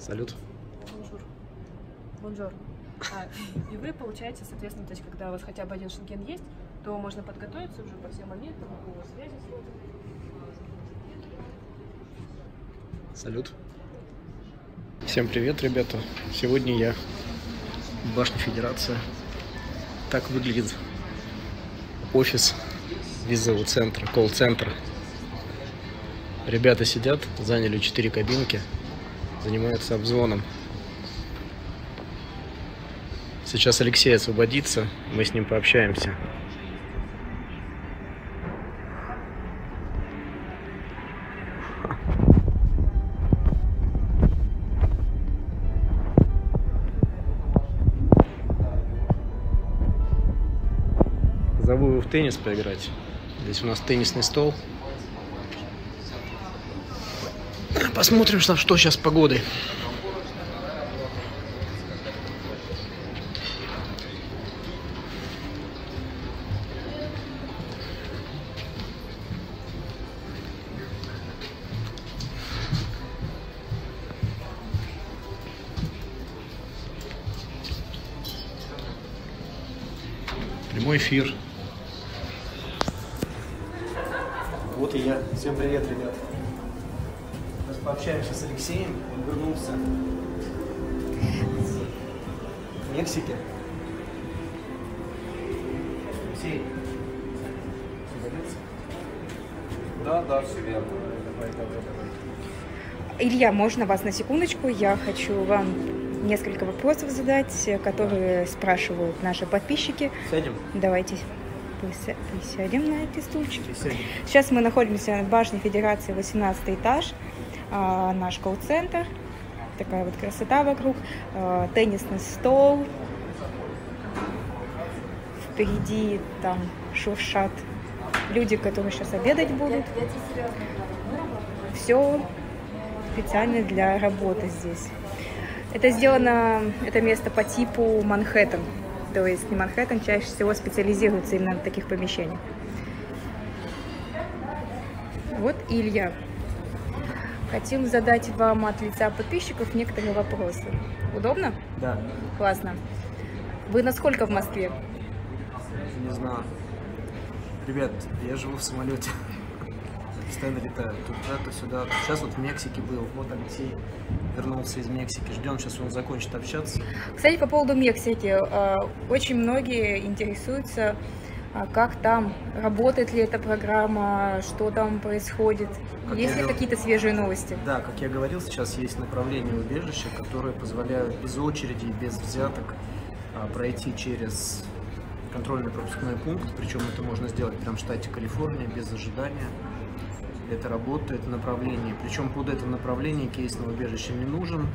Салют. Бонжур. Бонжур. И вы получаете, соответственно, то есть, когда у вас хотя бы один шенген есть, то можно подготовиться уже по всем моментам, по связи. Салют. Всем привет, ребята. Сегодня я в башне Федерации. Так выглядит офис визового центра, колл-центра. Ребята сидят, заняли 4 кабинки, занимаются обзвоном. Сейчас Алексей освободится, мы с ним пообщаемся. Зову его в теннис поиграть. Здесь у нас теннисный стол. Посмотрим, что сейчас с погодой. Прямой эфир. Вот и я. Всем привет, ребят. Сейчас пообщаемся с Алексеем. Он вернулся в Мексике. Алексей. Да, да, все верно. Давай, давай, давай. Илья, можно вас на секундочку? Я хочу вам несколько вопросов задать, которые спрашивают наши подписчики. Сядем? Давайте присядем на эти стульчики. Сядем. Сейчас мы находимся в башне Федерации, 18 этаж, наш колл-центр. Такая вот красота вокруг, теннисный стол. Впереди там шуршат люди, которые сейчас обедать будут. Все специально для работы здесь. Это сделано, это место по типу Манхэттен, то есть не Манхэттен, чаще всего специализируется именно на таких помещениях. Вот Илья. Хотим задать вам от лица подписчиков некоторые вопросы. Удобно? Да. Классно. Вы насколько в Москве? Не знаю. Ребят, я живу в самолете. Постоянно летаю туда-сюда. Сейчас вот в Мексике был. Вот Алексей вернулся из Мексики. Ждем, сейчас он закончит общаться. Кстати, по поводу Мексики. Очень многие интересуются, как там, работает ли эта программа, что там происходит. Есть ли какие-то свежие новости? Да, как я говорил, сейчас есть направления убежища, которые позволяют без очереди, без взяток пройти через контрольно-пропускной пункт. Причем это можно сделать прямо в штате Калифорния, без ожидания. Это работает направление. Причем под это направление кейсного убежища не нужен.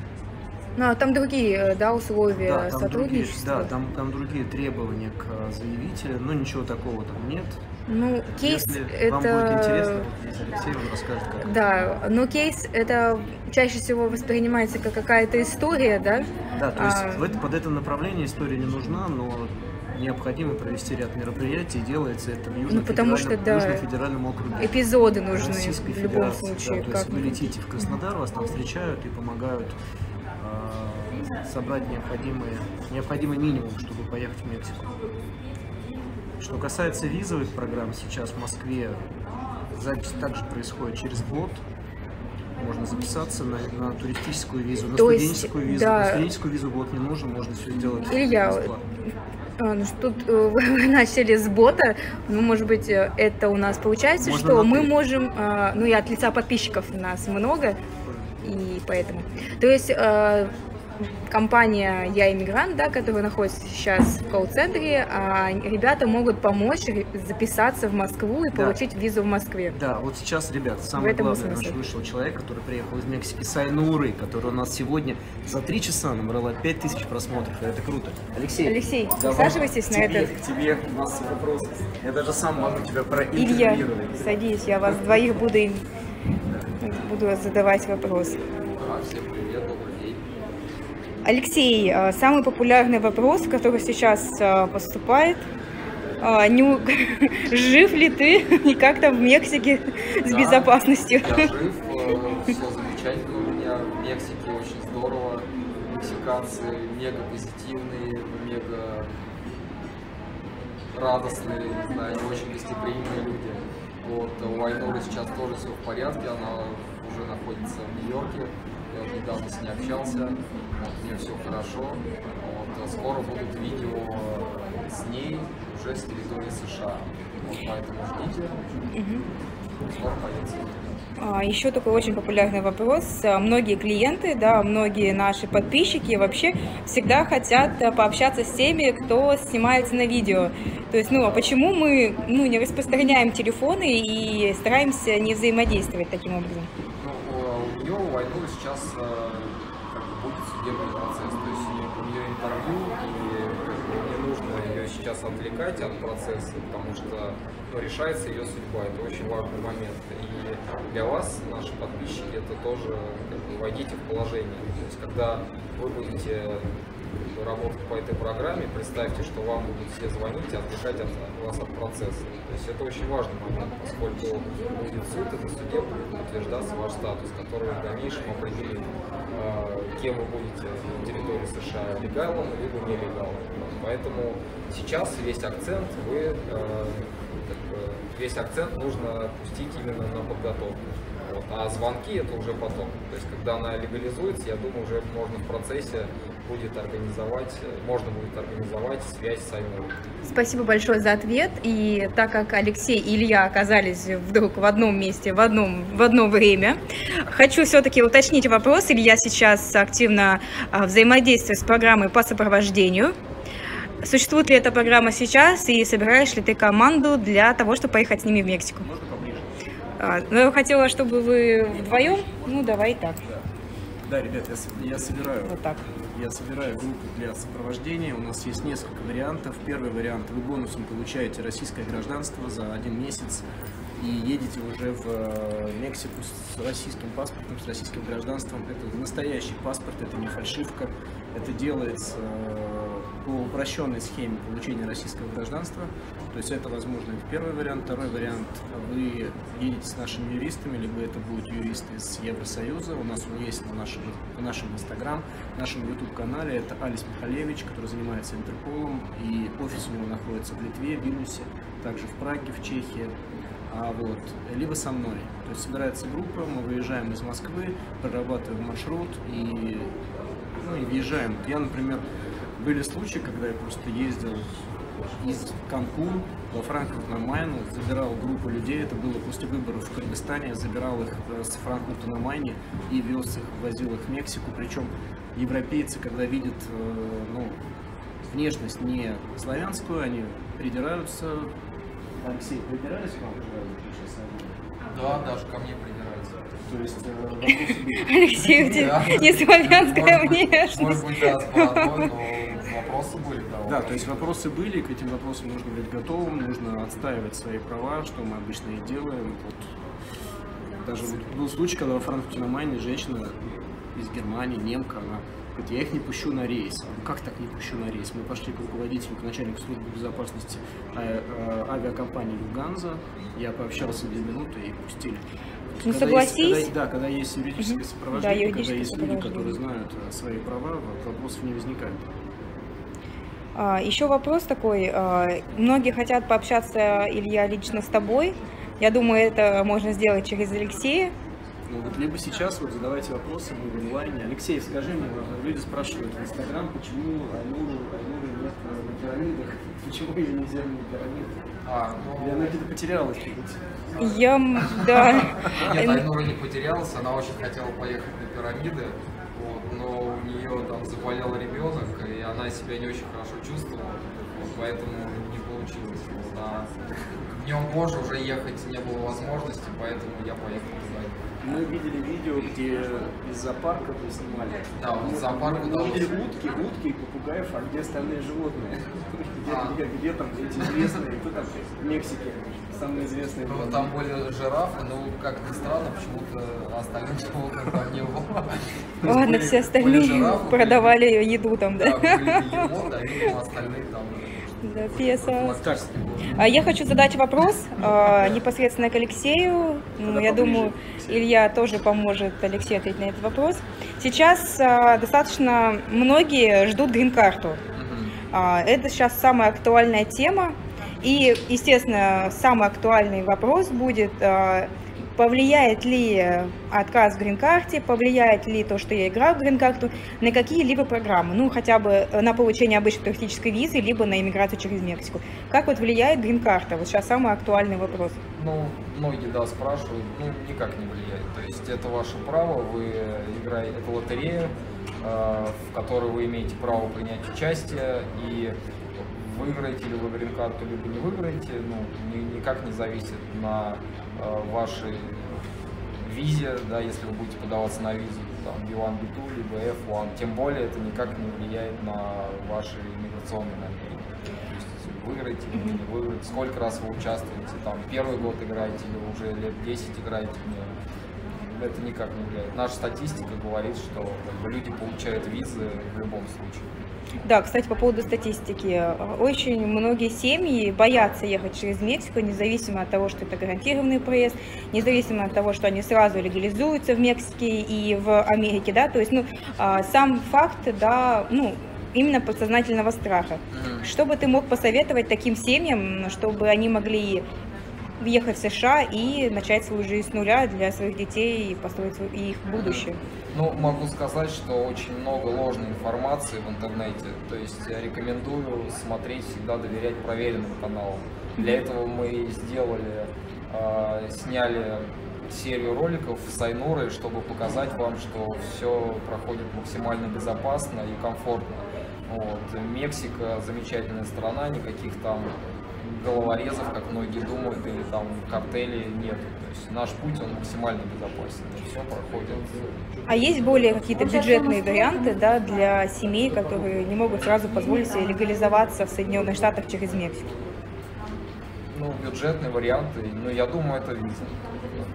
Ну, а там другие, да, условия, да, там сотрудничества? Другие, да, там другие требования к заявителю, но ничего такого там нет. Ну, кейс если это... вам будет интересно, здесь Алексей вам расскажет, как. Да, но кейс это чаще всего воспринимается как какая-то история, да? Да, то есть под это направление история не нужна, но необходимо провести ряд мероприятий, делается это в Южно-Федеральном округе. Эпизоды нужны в любом случае. Да, то есть вы летите в Краснодар, вас там встречают и помогают собрать необходимый минимум, чтобы поехать в Мексику. Что касается визовых программ, сейчас в Москве запись также происходит через год. Можно записаться на туристическую визу, на студенческую визу. Да. На студенческую визу год не нужен, можно все сделать бесплатно. Ну, тут вы начали с бота, ну, может быть, это у нас получается, можно что мы можем, ну, и от лица подписчиков у нас много, и поэтому. То есть компания «Я Иммигрант», да, которая находится сейчас в колл-центре, ребята могут помочь записаться в Москву и получить визу в Москве. Да, вот сейчас, ребят, самое главное, наш вышел человек, который приехал из Мексики, с Айнуры, который у нас сегодня за 3 часа набрала 5000 просмотров, это круто. Алексей, присаживайтесь на это. К тебе у нас вопрос. Я даже сам могу тебя проинтервьюировать. Илья, садись, я вас двоих буду задавать вопрос. Всем привет, добрый день. Алексей, самый популярный вопрос, который сейчас поступает, жив ли ты и как там в Мексике с безопасностью? Я жив, все замечательно у меня в Мексике, очень здорово. американцы мега позитивные, мега радостные, не знаю, они очень гостеприимные люди. Вот, у Айноры сейчас тоже все в порядке, она уже находится в Нью-Йорке, я вот недавно с ней общался, вот, мне все хорошо. Вот, скоро будут видео с ней уже с территории США, вот, поэтому ждите, скоро появится. Еще такой очень популярный вопрос. Многие клиенты, да, многие наши подписчики вообще всегда хотят пообщаться с теми, кто снимается на видео. То есть, ну, а почему мы не распространяем телефоны и стараемся не взаимодействовать таким образом? Ну, у нее, у Айнуры сейчас как бы будет судебный процесс. То есть у нее интервью, и не нужно ее сейчас отвлекать от процесса, потому что решается ее судьба. Это очень важный момент. Для вас, наши подписчики, это тоже как бы войдите в положение. То есть, когда вы будете работать по этой программе, представьте, что вам будут все звонить и отвлекать вас от процесса. То есть это очень важный момент, поскольку будет суд, и на суде будет утверждаться ваш статус, который в дальнейшем определит, кем вы будете на территории США, легалом либо нелегалом. Поэтому сейчас весь акцент нужно пустить именно на подготовку. Вот. А звонки это уже потом. То есть, когда она легализуется, я думаю, уже можно в процессе будет организовать, связь с Айнурой. Спасибо большое за ответ. И так как Алексей и Илья оказались вдруг в одном месте, в одно время, хочу все-таки уточнить вопрос. Илья сейчас активно взаимодействует с программой по сопровождению. Существует ли эта программа сейчас, и собираешь ли ты команду для того, чтобы поехать с ними в Мексику? Можно поближе? Ну, я хотела, чтобы вы вдвоем. Ну, давай так. Да, ребят, я собираю. Вот так. Я собираю группу для сопровождения. У нас есть несколько вариантов. Первый вариант. Вы бонусом получаете российское гражданство за 1 месяц и едете уже в Мексику с российским паспортом, с российским гражданством. Это настоящий паспорт, это не фальшивка. Это делается по упрощенной схеме получения российского гражданства. То есть это, возможно, первый вариант. Второй вариант, вы едете с нашими юристами, либо это будут юристы из Евросоюза. У нас он есть на нашем Инстаграм, нашем YouTube-канале. Это Алис Михалевич, который занимается Интерполом, и офис у него находится в Литве, в Вильнюсе, также в Праге, в Чехии. Вот, либо со мной. То есть собирается группа, мы выезжаем из Москвы, прорабатываем маршрут и, и въезжаем. Я, например, были случаи, когда я просто ездил из Канкун во Франкфурт-на-Майну, забирал группу людей, это было после выборов в Кыргызстане, забирал их с Франкфурта на Майне и вез их, возил их в Мексику. Причем европейцы, когда видят внешность не славянскую, они придираются. Алексей, придирались к вам? Да, даже ко мне придираются. То есть, Алексей, у тебя не славянская внешность. Может быть, да, вопросы были, да. Да, то есть вопросы были, к этим вопросам нужно быть готовым, нужно отстаивать свои права, что мы обычно и делаем. Вот. Даже был случай, когда во Франкфурте-на-Майне женщина из Германии, немка, она говорит, я их не пущу на рейс. Как так не пущу на рейс? Мы пошли к руководителю, к начальнику службы безопасности авиакомпании «Луганза», я пообщался 2 минуты и пустили. Ну, согласись. Когда есть юридическое сопровождение, да, когда есть люди, которые знают свои права, вопросов не возникает. Еще вопрос такой. Многие хотят пообщаться, Илья, лично с тобой. Я думаю, это можно сделать через Алексея. Ну, вот, либо сейчас вот задавайте вопросы, мы в онлайне. Алексей, скажи мне, люди спрашивают в Инстаграм, почему Айнуры нет на пирамидах, почему ее нельзя на пирамидах? И она где-то потерялась. Нет, Айнура не потерялась, она очень хотела поехать на пирамиды, но у нее там заболел ребенок, и она себя не очень хорошо чувствовала, поэтому не получилось. Днем позже уже ехать не было возможности, поэтому я поехал туда. Мы видели видео, где из зоопарка вы снимали. Да, из зоопарка. Мы видели утки и попугаев, а где остальные животные? Где там эти известные? Кто там в Мексике самые известные? Ну, там были жирафы, но как ни странно, почему-то остальных животных там не было. Ладно, все остальные продавали еду там, да? Да, были еду, а остальные там... Пьеса. Я хочу задать вопрос непосредственно к Алексею. Я думаю, Илья тоже поможет Алексею ответить на этот вопрос. Сейчас достаточно многие ждут грин-карту. Это сейчас самая актуальная тема. И, естественно, самый актуальный вопрос будет, повлияет ли отказ в грин-карте, повлияет ли то, что я играю в грин-карту, на какие-либо программы, ну, хотя бы на получение обычной туристической визы, либо на иммиграцию через Мексику. Как вот влияет грин-карта? Вот сейчас самый актуальный вопрос. Ну, многие, да, спрашивают, ну, никак не влияет. То есть это ваше право, вы играете, это лотерея, в которой вы имеете право принять участие, и выиграете ли вы грин-карту, либо не выиграете, ну, никак не зависит на вашей визе, да, если вы будете подаваться на визу, там, B1, B2, либо F1, тем более это никак не влияет на ваши иммиграционные намерения. То есть выиграете или не выиграете, сколько раз вы участвуете, там, первый год играете или уже лет 10 играете, это никак не влияет. Наша статистика говорит, что как бы, люди получают визы в любом случае. Да, кстати, по поводу статистики. Очень многие семьи боятся ехать через Мексику, независимо от того, что это гарантированный проезд, независимо от того, что они сразу легализуются в Мексике и в Америке, да, то есть, ну, сам факт, да, ну, именно подсознательного страха. Что бы ты мог посоветовать таким семьям, чтобы они могли въехать в США и начать свою жизнь с нуля для своих детей и построить их будущее? Ну, могу сказать, что очень много ложной информации в интернете, то есть я рекомендую смотреть, всегда доверять проверенным каналам. Для этого мы сделали, сняли серию роликов с Айнурой, чтобы показать вам, что все проходит максимально безопасно и комфортно. Вот. Мексика замечательная страна, никаких там головорезов, как многие думают, или там картелей нет. То есть наш путь, он максимально безопасен. Все проходит. А есть более какие-то бюджетные варианты, да, для семей, которые не могут сразу позволить себе легализоваться в Соединенных Штатах через Мексику? Ну, бюджетные варианты, ну, я думаю, это виза.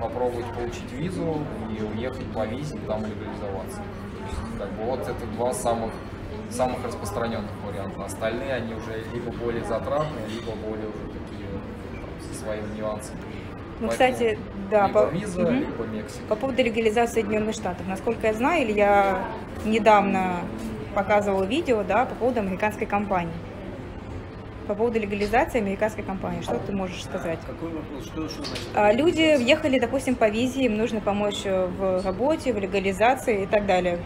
Попробовать получить визу и уехать по визе, там легализоваться. То есть, как бы, вот это два самых распространенных вариантов. Остальные, они уже либо более затратные, либо более уже такие там, со своими нюансами. Ну, кстати, да, виза, либо Мексика. По поводу легализации Соединенных Штатов. Насколько я знаю, Илья недавно показывал видео, да, по поводу американской компании. По поводу легализации американской компании. Что ты можешь сказать? Какой вопрос? Что значит? Люди въехали, допустим, по визе, им нужно помочь в работе, в легализации и так далее.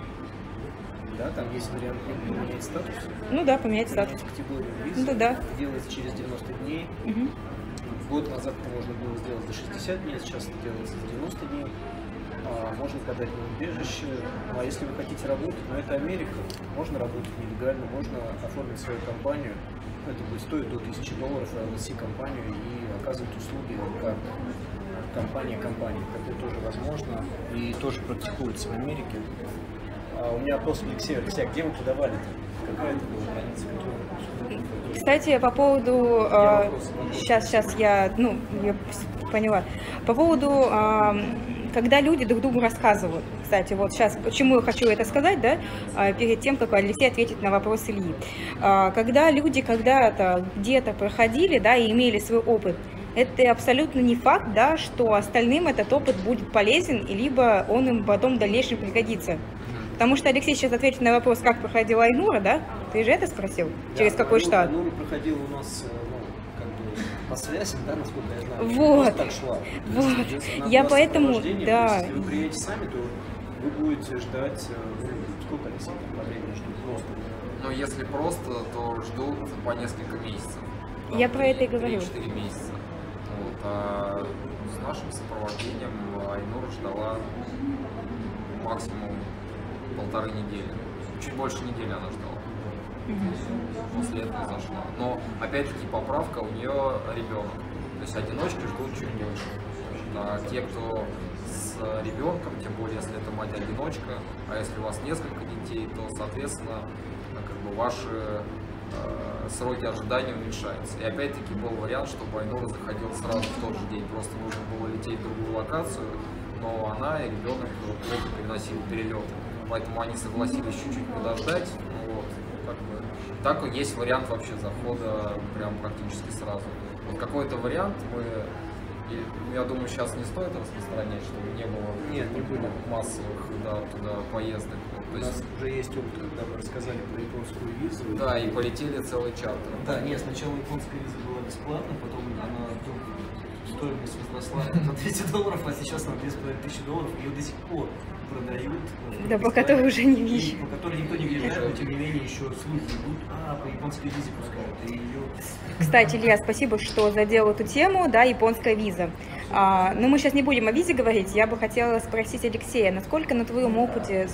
Да, там есть вариант поменять статус. Ну да, поменять статус. Категорию визы. Ну, да. Делается через 90 дней. Год назад это можно было сделать за 60 дней, сейчас это делается за 90 дней. Можно подать на убежище. А если вы хотите работать, но это Америка, можно работать нелегально, можно оформить свою компанию. Это будет стоить до $1000, LLC компанию и оказывать услуги как компания-компания. Это тоже возможно и тоже практикуется в Америке. У меня вопрос к Алексею. Алексей, где вы подавали-то? Какая это была граница? Кстати, по поводу... Сейчас я... Ну, я поняла. По поводу... Когда люди друг другу рассказывают, кстати, вот сейчас, почему я хочу это сказать, да, перед тем, как Алексей ответит на вопрос Ильи. Когда люди когда-то где-то проходили, да, и имели свой опыт, это абсолютно не факт, да, что остальным этот опыт будет полезен, либо он им потом в дальнейшем пригодится. Потому что Алексей сейчас ответит на вопрос, как проходила Айнура, да? Ты же это спросил? Да, через какой штат? Айнура проходила у нас... по связи, да, насколько я знаю, вот так шла. Вот. Есть, я поэтому, да. Если вы приедете сами, то вы будете ждать, сколько они сами по времени ждут просто. Но если просто, то ждут по несколько месяцев. Там я про это и говорю. 4 месяца. Вот. А с нашим сопровождением Айнура ждала максимум 1,5 недели. Чуть больше недели она ждала. После этого зашла. Но опять-таки поправка, у нее ребенок. То есть одиночки ждут чуть дольше. А те, кто с ребенком, тем более если это мать-одиночка, а если у вас несколько детей, то, соответственно, как бы ваши сроки ожидания уменьшаются. И опять-таки был вариант, чтобы Айнура заходила сразу в тот же день. Просто нужно было лететь в другую локацию, но она и ребенок плохо переносили перелеты. Поэтому они согласились чуть-чуть подождать. как бы. Так есть вариант вообще захода прям практически сразу. Вот какой-то вариант мы, я думаю, сейчас не стоит распространять, чтобы не было массовых туда поездок. У нас уже есть опыт, когда мы рассказали про японскую визу. Да, и полетели целый чартер. Да, нет, сначала японская виза была бесплатна, потом она стоимость возросла на $200, а сейчас на $2500, ее до сих пор продают. Да, по которой уже не вижу. По которой никто не въезжает, но тем не менее еще слухи идут, по японской визе пускают. И ее... Кстати, Илья, спасибо, что задел эту тему, да, японская виза. Но мы сейчас не будем о визе говорить, я бы хотела спросить Алексея, насколько на твоем опыте,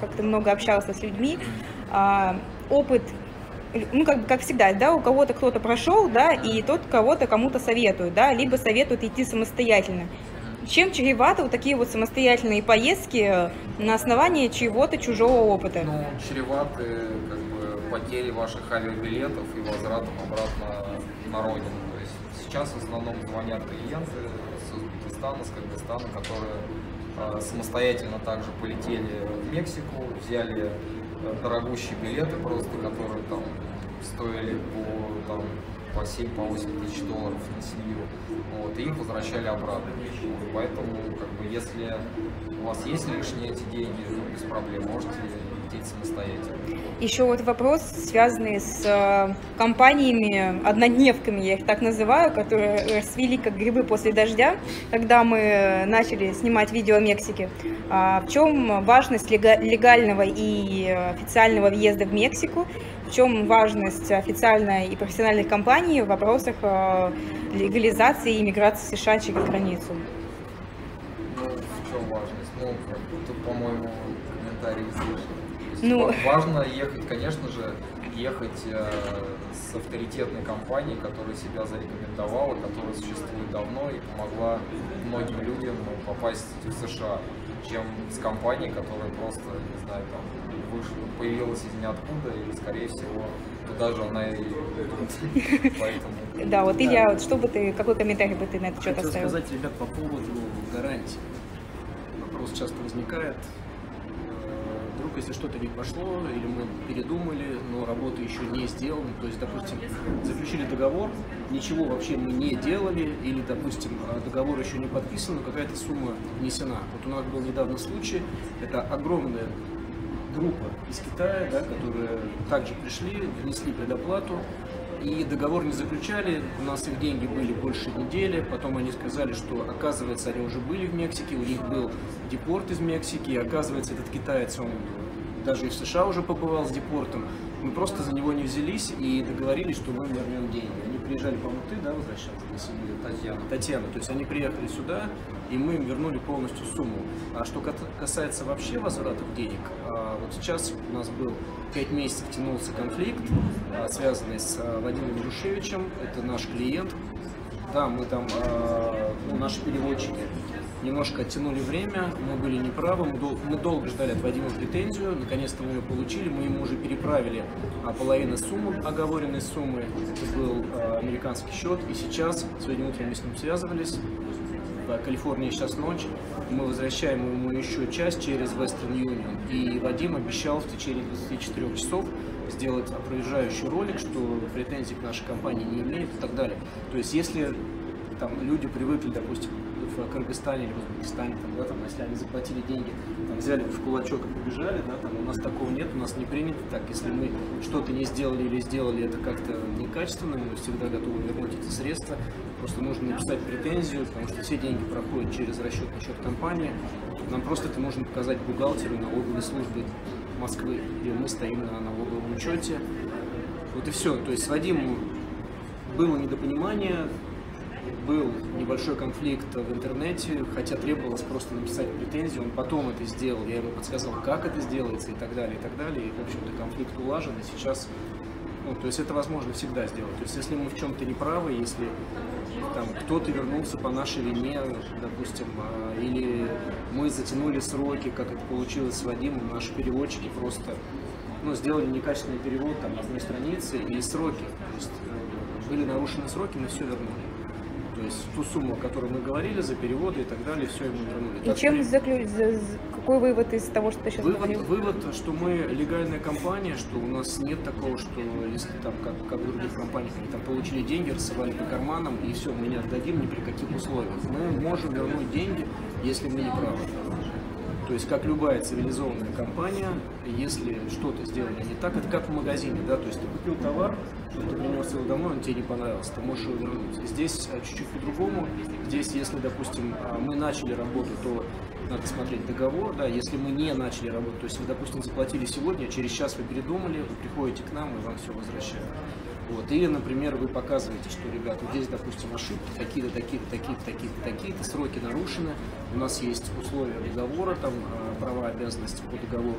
как ты много общался с людьми, опыт, как всегда, да, у кого-то кто-то прошел, да, и тот кого-то кому-то советует, да, либо советует идти самостоятельно. Чем чреваты вот такие вот самостоятельные поездки на основании чьего-то чужого опыта? Ну, чреваты, как бы, потери ваших авиабилетов и возвратом обратно на родину. То есть сейчас в основном звонят клиенты с Узбекистана, с Кыргызстана, которые самостоятельно также полетели в Мексику, взяли дорогущие билеты просто, которые там стоили по 7-8 тысяч долларов на семью, вот, и их возвращали обратно. Поэтому, как бы, если у вас есть лишние эти деньги, без проблем можете лететь самостоятельно. Еще вот вопрос, связанный с компаниями, однодневками, я их так называю, которые расцвели как грибы после дождя, когда мы начали снимать видео о Мексике. В чем важность легального и официального въезда в Мексику? В чем важность официальной и профессиональной компании в вопросах легализации и иммиграции в США через границу? Ну, в чем важность? Ну, тут, по-моему, комментарий слышно. Ну... Важно ехать, конечно же, ехать с авторитетной компанией, которая себя зарекомендовала, которая существует давно и помогла многим людям попасть в США, чем с компанией, которая просто, не знаю, там, вышла, появилась из ниоткуда, и, скорее всего, туда же она и поэтому... Да, вот Илья, что бы ты, какой комментарий бы ты на этот счет оставил? Хочу сказать, ребят, по поводу гарантий. Вопрос часто возникает. Вдруг, если что-то не пошло, или мы передумали, но работа еще не сделана, то есть, допустим, заключили договор, ничего вообще мы не делали, или, допустим, договор еще не подписан, но какая-то сумма внесена. Вот у нас был недавно случай, это огромная группа из Китая, да, которые также пришли, внесли предоплату, и договор не заключали, у нас их деньги были больше недели, потом они сказали, что, оказывается, они уже были в Мексике, у них был депорт из Мексики, и, оказывается, этот китаец, он даже и в США уже побывал с депортом, мы просто за него не взялись и договорились, что мы вернем деньги. Они приезжали по Алматы, да, возвращаться на семью Татьяна, то есть они приехали сюда, и мы им вернули полностью сумму. А что касается вообще возвратов денег, вот сейчас у нас был 5 месяцев тянулся конфликт, связанный с Вадимом Друшевичем, это наш клиент. Да, мы там, наши переводчики немножко оттянули время, мы были неправы, мы долго ждали от Вадима претензию, наконец-то мы ее получили, мы ему уже переправили половину суммы, оговоренной суммы, это был американский счет, и сейчас, сегодня утром мы с ним связывались, в Калифорнии сейчас ночь, мы возвращаем ему еще часть через Western Union, и Вадим обещал в течение 24 часов сделать опровержающий ролик, что претензий к нашей компании не имеет и так далее. То есть если там люди привыкли, допустим, в Кыргызстане или в Узбекистане, если они заплатили деньги, взяли в кулачок и побежали, у нас такого нет, у нас не принято так. Если мы что-то не сделали или сделали это как-то некачественно, мы всегда готовы вернуть эти средства. Просто нужно написать претензию, потому что все деньги проходят через расчетный счет компании. Нам просто это нужно показать бухгалтеру налоговой службы Москвы, где мы стоим на налоговом учете. Вот и все. То есть с Вадимом было недопонимание, был небольшой конфликт в интернете, хотя требовалось просто написать претензию, он потом это сделал, я ему подсказал, как это сделается и так далее, и так далее. И, в общем-то, конфликт улажен, и сейчас, то есть это возможно всегда сделать. То есть если мы в чем-то неправы, если там кто-то вернулся по нашей вине, допустим, или мы затянули сроки, как это получилось с Вадимом, наши переводчики просто сделали некачественный перевод там одной страницы, и сроки, то есть были нарушены сроки, мы все вернули. то есть ту сумму, о которой мы говорили, за переводы и так далее, все ему вернули. И так чем какой вывод из того, что ты сейчас говорил? Вывод, что мы легальная компания, что у нас нет такого, что если там, как в других компаниях, они там получили деньги, рассовали по карманам, и все, мы не отдадим ни при каких условиях. Мы можем вернуть деньги, если мы не правы. То есть, как любая цивилизованная компания, если что-то сделано не так, это как в магазине, да, то есть ты купил товар, ты принес его домой, он тебе не понравился, ты можешь его вернуть. Здесь чуть-чуть по-другому, здесь, если, допустим, мы начали работу, то надо смотреть договор, да, если мы не начали работу, то есть вы, допустим, заплатили сегодня, через час вы передумали, вы приходите к нам, и вам все возвращают. Вот. И, например, вы показываете, что, ребята, здесь, допустим, ошибки, такие-то, такие-то, такие-то, такие-то, такие-то, сроки нарушены, у нас есть условия договора, там, права, обязанности по договору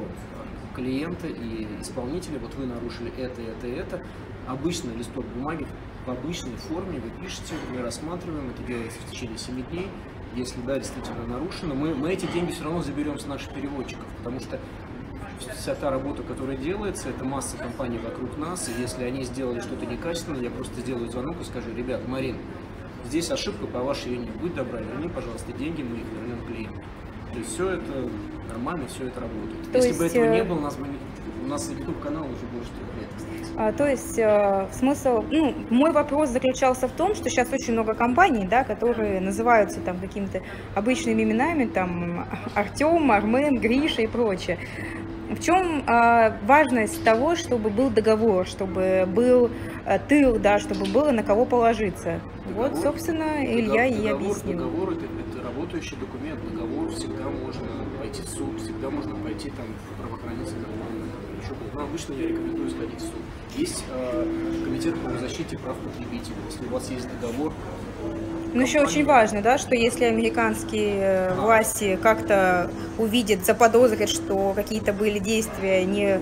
клиента и исполнителя, вот вы нарушили это. Обычный листок бумаги в обычной форме вы пишете, мы рассматриваем, это делается в течение 7 дней, если, да, действительно нарушено, мы эти деньги все равно заберем с наших переводчиков, потому что вся та работа, которая делается, это масса компаний вокруг нас, и если они сделали что-то некачественное, я просто сделаю звонок и скажу: ребят, Марин, здесь ошибка, по вашей вине, будь добра, верни, пожалуйста, деньги, мы их вернем клиенту. То есть все это нормально, все это работает. Если бы этого не было, у нас YouTube-канал уже больше 3 лет. То есть смысл, ну, мой вопрос заключался в том, что сейчас очень много компаний, да, которые называются там какими-то обычными именами, там Артем, Армен, Гриша и прочее. В чем важность того, чтобы был договор, чтобы был тыл, да, чтобы было на кого положиться? Договор, вот, собственно, Илья и объяснил. Договор – это работающий документ. Договор всегда можно пойти в суд, всегда можно пойти там в правоохранительный орган. Но обычно я рекомендую сходить в суд. Есть комитет по защите прав потребителей. Если у вас есть договор. Ну, еще очень важно, да, что если американские власти как-то увидят, заподозрят, что какие-то были действия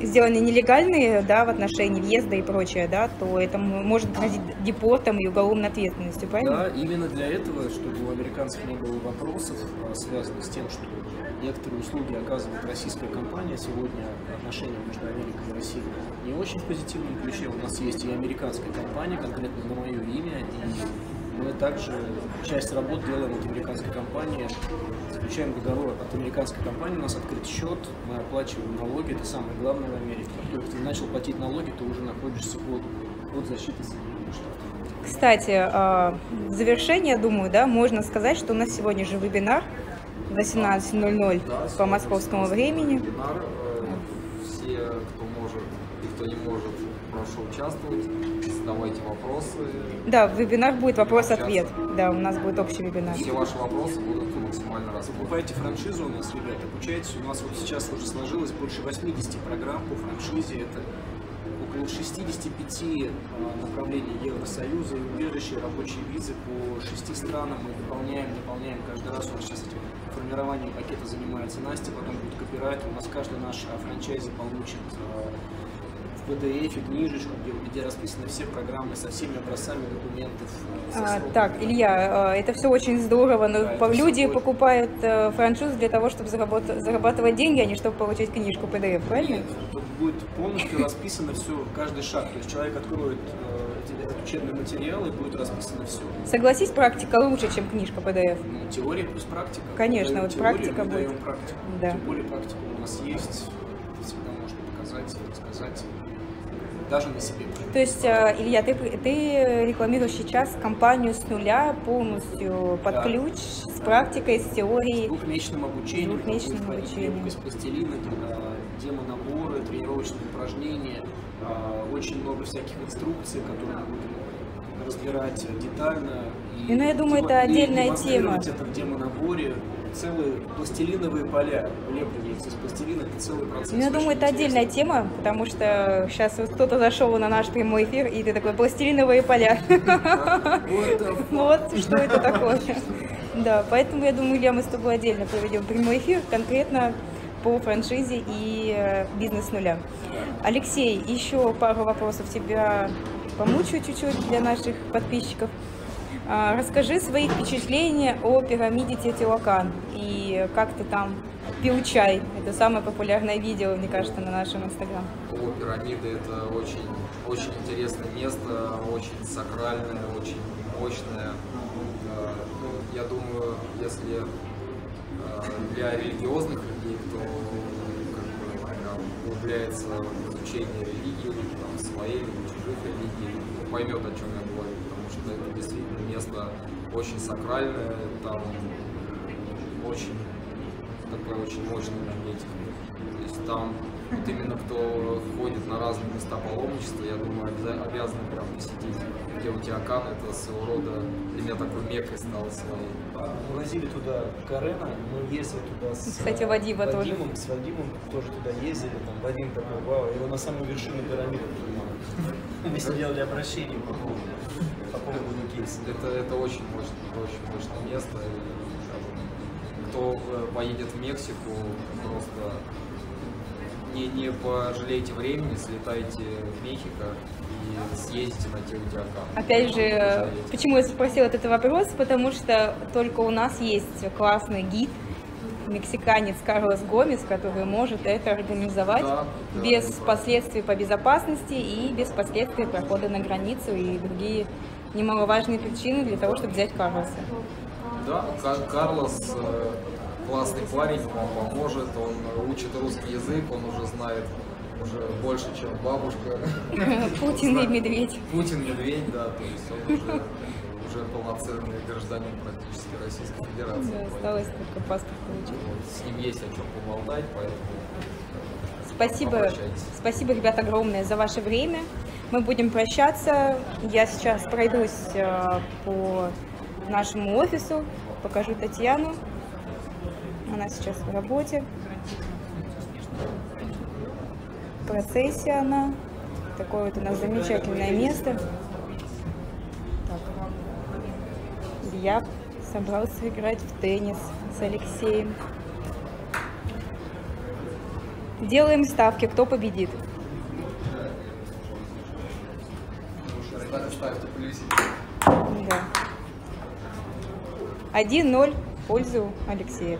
сделаны нелегальные, да, в отношении въезда и прочее, да, то это может грозить депортом и уголовной ответственностью, правильно? Да, именно для этого, чтобы у американцев не было вопросов, связанных с тем, что некоторые услуги оказывает российская компания. Сегодня отношения между Америкой и Россией не очень в позитивном ключе. У нас есть и американская компания, конкретно на мое имя, и мы также часть работ делаем от американской компании, заключаем договор от американской компании, у нас открыт счет, мы оплачиваем налоги, это самое главное в Америке. Как только ты начал платить налоги, ты уже находишься под защитой Соединенных Штатов. Кстати, в завершение, думаю, да, можно сказать, что у нас сегодня же вебинар 18:00 по московскому времени. Вебинар. Все, кто может и кто не может, прошу участвовать, задавайте вопросы. Да, вебинар будет вопрос-ответ. Да, у нас будет общий вебинар. Все ваши вопросы будут максимально раскрыты. Покупайте франшизу у нас, ребята, обучайтесь. У нас вот сейчас уже сложилось больше 80 программ по франшизе. Это около 65 направлений Евросоюза, убежище, рабочие визы по 6 странам. Мы дополняем каждый раз. У нас сейчас этим формированием пакета занимается Настя, потом будет копирайт. У нас каждый наш франчайзи получит в PDF книжечку, где расписаны все программы со всеми образцами документов. Так, Илья, это все очень здорово, но да, люди покупают франшизу для того, чтобы зарабатывать деньги, а не чтобы получить книжку PDF, правильно? Нет, тут будет полностью расписано все, каждый шаг, то есть человек откроет учебный материал и будет расписано все. Согласись, практика лучше, чем книжка PDF. Ну, теория плюс практика. Конечно, вот теорию, практика будет. Да. Тем более практика у нас есть, всегда можно показать, рассказать. Даже на себе. То есть, Илья, ты рекламируешь сейчас компанию с нуля, полностью под ключ, с практикой, с теорией. С двухмесячным обучением. С пластилина, демо-наборы, тренировочные упражнения, очень много всяких инструкций, которые мы будем разбирать детально. И, ну, я думаю, это отдельная тема. Это в демо-наборе. Целые пластилиновые поля лепливаются из пластилина, это целый процесс. Я думаю, это отдельная тема, потому что сейчас вот кто-то зашел на наш прямой эфир, и ты такой: пластилиновые поля. Вот что это такое. Да, поэтому я думаю, Илья, мы с тобой отдельно проведем прямой эфир, конкретно по франшизе и бизнес с нуля. Алексей, еще пару вопросов тебя помучаю чуть-чуть для наших подписчиков. Расскажи свои впечатления о пирамиде Теотиуакан и как ты там пил чай. Это самое популярное видео, мне кажется, на нашем инстаграм. Пирамиды — это очень, очень интересное место, очень сакральное, очень мощное. Я думаю, если для религиозных людей, кто углубляется в изучение религии, там, своей или чужих религий, поймет, о чем я говорю, потому что это действительно место очень сакральное, там очень такое очень мощное энергетика. То есть там вот именно кто ходит на разные места паломничества, я думаю, обязаны прям посетить Теотиуакан. Это своего рода для меня такой меккой стало своей. Мы возили туда Карена, мы ездили туда с, кстати, Вадима тоже. С Вадимом тоже туда ездили, там Вадим такой, вау, его на самую вершину пирамиды принимали. Мы с ним делали обращение по поводу кейса. Это очень мощное место. Кто поедет в Мексику, просто не пожалейте времени, слетайте в Мехико и съездите на Теотиуакан. Опять же, почему я спросила этот вопрос, потому что только у нас есть классный гид, мексиканец Карлос Гомес, который может это организовать, да, без последствий по безопасности и без последствий прохода на границу и другие немаловажные причины для того, чтобы взять Карлоса. Да, Карлос классный парень, он поможет, он учит русский язык, он уже знает больше, чем бабушка. Путин и медведь. Путин, медведь, да, то есть он уже полноценный гражданин практически Российской Федерации. Да, осталось только паспорт получить. С ним есть о чем поболтать, поэтому спасибо, ребята, огромное за ваше время. Мы будем прощаться. Я сейчас пройдусь по нашему офису, покажу Татьяну, она сейчас в работе, в процессе она, такое вот у нас замечательное место. Так. Я собрался играть в теннис с Алексеем. Делаем ставки, кто победит. Ставьте плюсики. 1-0 в пользу Алексея.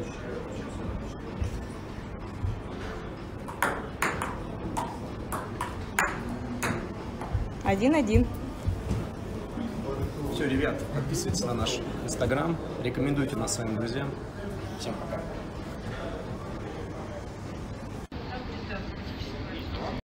Один-один. Все, ребят, подписывайтесь на наш инстаграм, рекомендуйте нас своим друзьям. Всем пока.